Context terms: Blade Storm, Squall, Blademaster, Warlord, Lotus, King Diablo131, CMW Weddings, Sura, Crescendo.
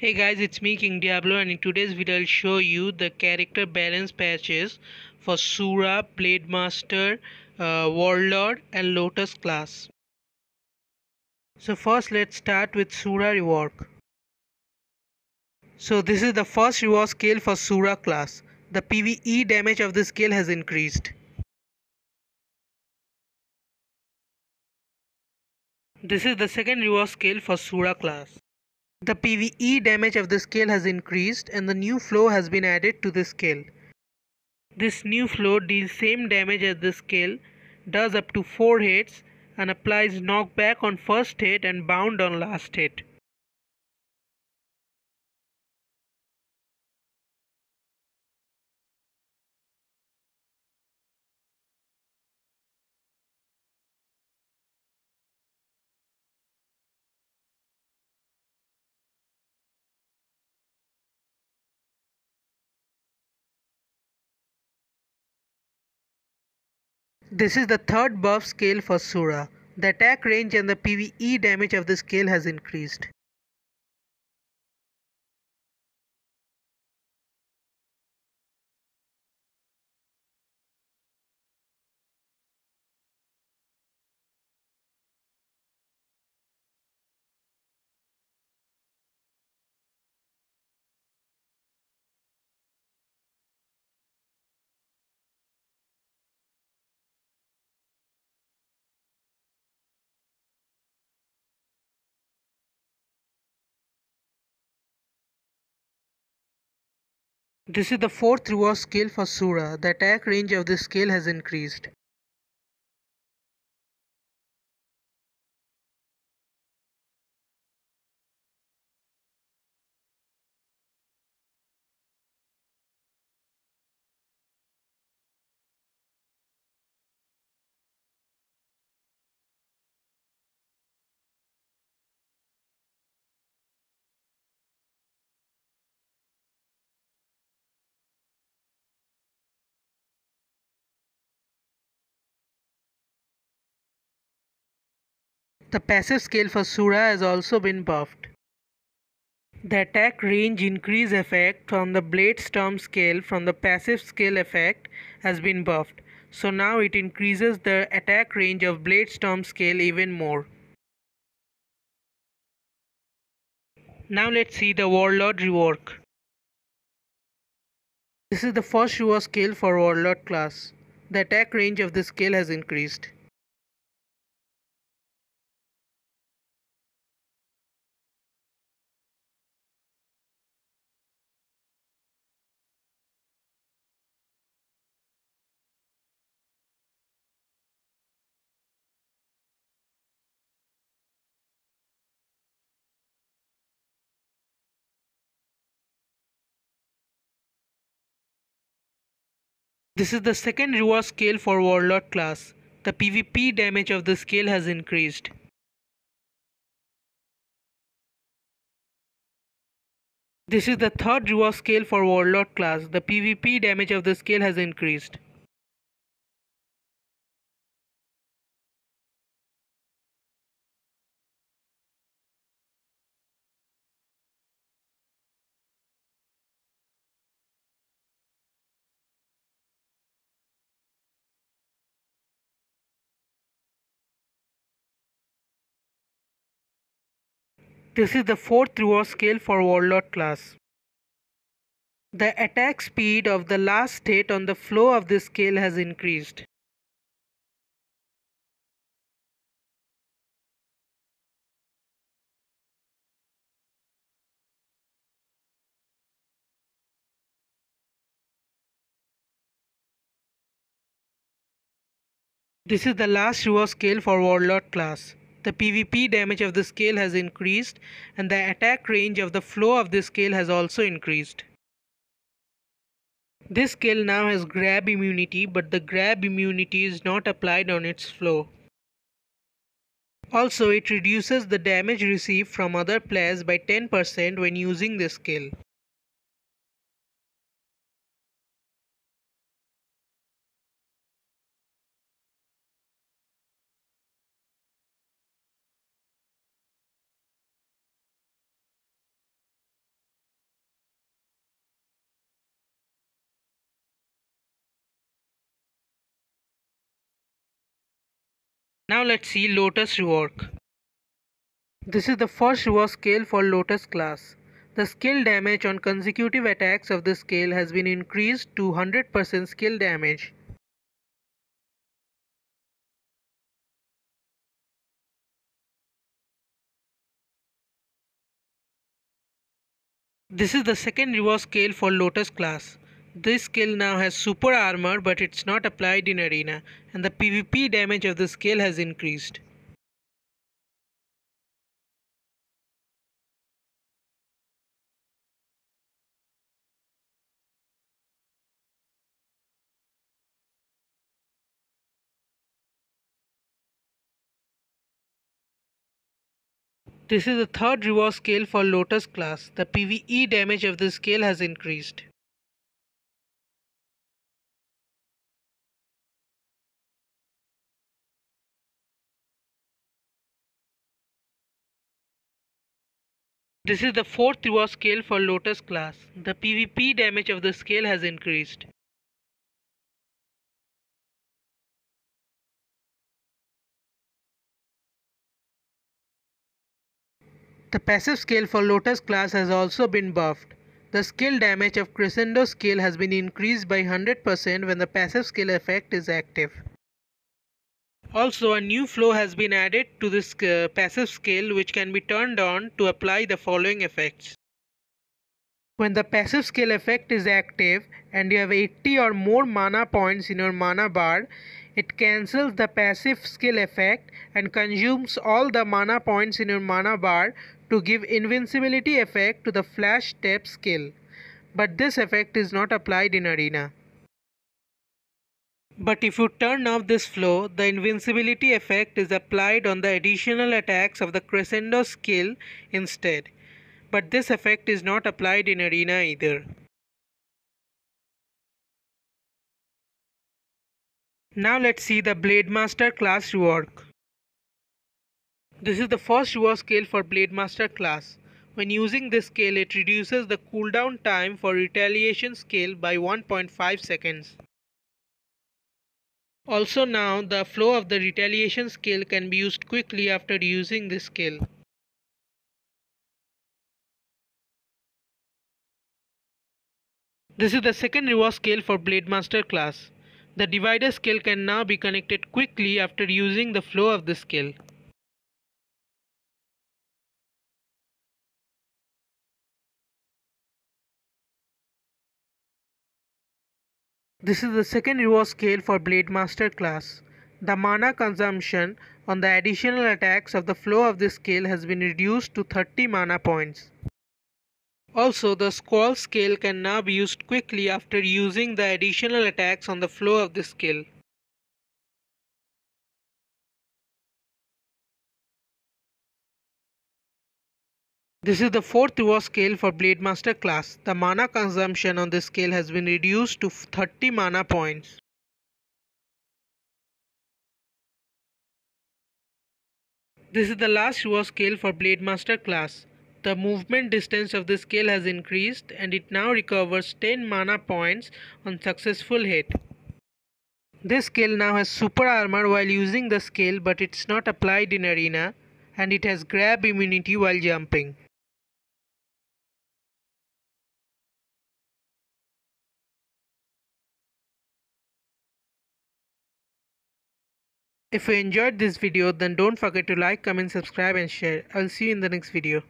Hey guys, it's me King Diablo, and in today's video I'll show you the character balance patches for Sura, Blademaster, Warlord and Lotus class. So first let's start with Sura reward. So this is the first reward scale for Sura class. The PvE damage of this scale has increased. This is the second reward scale for Sura class. The PvE damage of this scale has increased and the new flow has been added to this scale. This new flow deals same damage as this scale, does up to 4 hits and applies knockback on first hit and bound on last hit. This is the third buff scale for Sura. The attack range and the PvE damage of this scale has increased. This is the fourth reward scale for Sura. The attack range of this scale has increased. The passive scale for Sura has also been buffed. The attack range increase effect from the Blade Storm scale from the passive scale effect has been buffed. So now it increases the attack range of Blade Storm scale even more. Now let's see the Warlord rework. This is the first rework scale for Warlord class. The attack range of this scale has increased. This is the second reward scale for Warlord class. The PvP damage of the scale has increased. This is the third reward scale for Warlord class. The PvP damage of the scale has increased. This is the fourth reward scale for Warlord class. The attack speed of the last hit on the flow of this scale has increased. This is the last reward scale for Warlord class. The PvP damage of the scale has increased and the attack range of the flow of this scale has also increased. This scale now has grab immunity, but the grab immunity is not applied on its flow. Also, it reduces the damage received from other players by 10% when using this scale. Now let's see Lotus rework. This is the first rework scale for Lotus class. The skill damage on consecutive attacks of the scale has been increased to 100% skill damage. This is the second rework scale for Lotus class. This skill now has super armor, but it's not applied in arena, and the PvP damage of the skill has increased. This is the third rework scale for Lotus class. The PvE damage of this scale has increased. This is the fourth rework scale for Lotus class. The PvP damage of this scale has increased. The passive scale for Lotus class has also been buffed. The skill damage of Crescendo scale has been increased by 100% when the passive skill effect is active. Also, a new flow has been added to this passive scale, which can be turned on to apply the following effects. When the passive skill effect is active and you have 80 or more mana points in your mana bar, it cancels the passive skill effect and consumes all the mana points in your mana bar to give invincibility effect to the flash step skill. But this effect is not applied in arena. But if you turn off this flow, the invincibility effect is applied on the additional attacks of the Crescendo skill instead. But this effect is not applied in arena either. Now let's see the Blademaster class rework. This is the first rework scale for Blademaster class. When using this scale, it reduces the cooldown time for retaliation scale by 1.5 seconds. Also now, the flow of the retaliation scale can be used quickly after using this scale. This is the second rework scale for Blademaster class. The divider scale can now be connected quickly after using the flow of this scale. This is the second rework scale for Blademaster class. The mana consumption on the additional attacks of the flow of this scale has been reduced to 30 mana points. Also, the Squall scale can now be used quickly after using the additional attacks on the flow of this scale. This is the fourth rework scale for Blademaster class. The mana consumption on this scale has been reduced to 30 mana points. This is the last rework scale for Blademaster class. The movement distance of this scale has increased and it now recovers 10 mana points on successful hit. This scale now has super armor while using the scale, but it's not applied in arena, and it has grab immunity while jumping. If you enjoyed this video, then don't forget to like, comment, subscribe and share. I'll see you in the next video.